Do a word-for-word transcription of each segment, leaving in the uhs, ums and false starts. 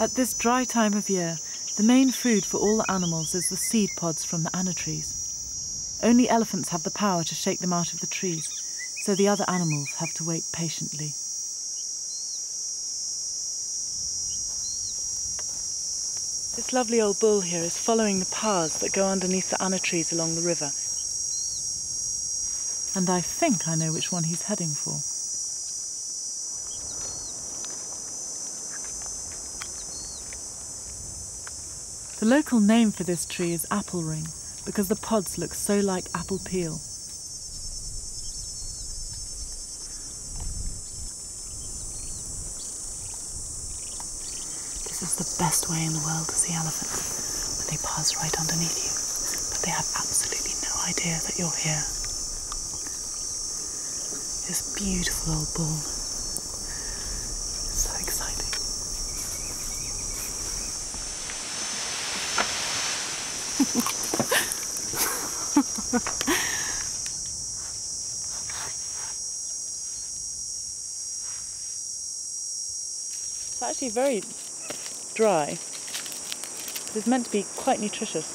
At this dry time of year, the main food for all the animals is the seed pods from the Ana trees. Only elephants have the power to shake them out of the trees, so the other animals have to wait patiently. This lovely old bull here is following the paths that go underneath the Ana trees along the river. And I think I know which one he's heading for. The local name for this tree is apple ring, because the pods look so like apple peel. This is the best way in the world to see elephants, when they pass right underneath you, but they have absolutely no idea that you're here. This beautiful old bull. So exciting. It's actually very dry, but it's meant to be quite nutritious.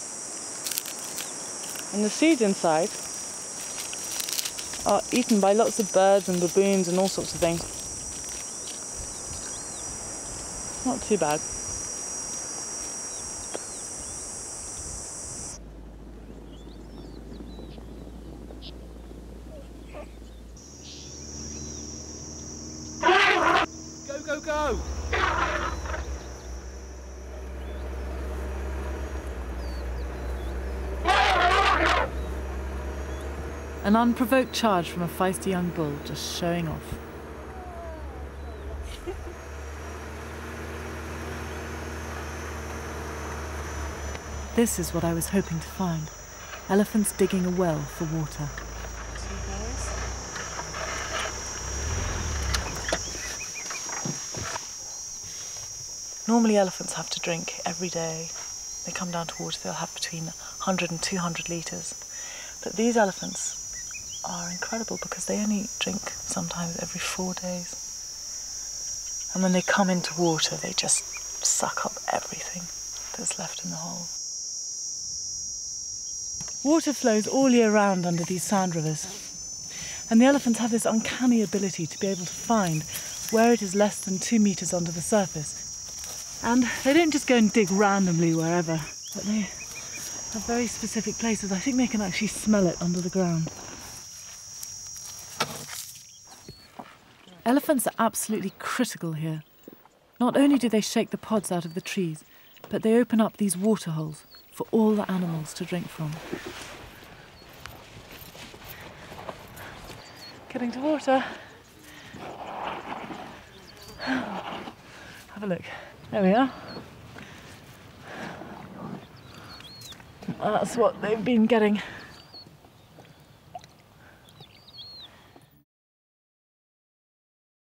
And the seeds inside are eaten by lots of birds and baboons and all sorts of things. Not too bad. Go, go! An unprovoked charge from a feisty young bull just showing off. This is what I was hoping to find. Elephants digging a well for water. Normally elephants have to drink every day. They come down to water, they'll have between one hundred and two hundred litres. But these elephants are incredible because they only drink sometimes every four days. And when they come into water, they just suck up everything that's left in the hole. Water flows all year round under these sand rivers. And the elephants have this uncanny ability to be able to find where it is less than two metres under the surface. And they don't just go and dig randomly wherever, but they have very specific places. I think they can actually smell it under the ground. Elephants are absolutely critical here. Not only do they shake the pods out of the trees, but they open up these water holes for all the animals to drink from. Getting to water. Have a look. There we are. That's what they've been getting.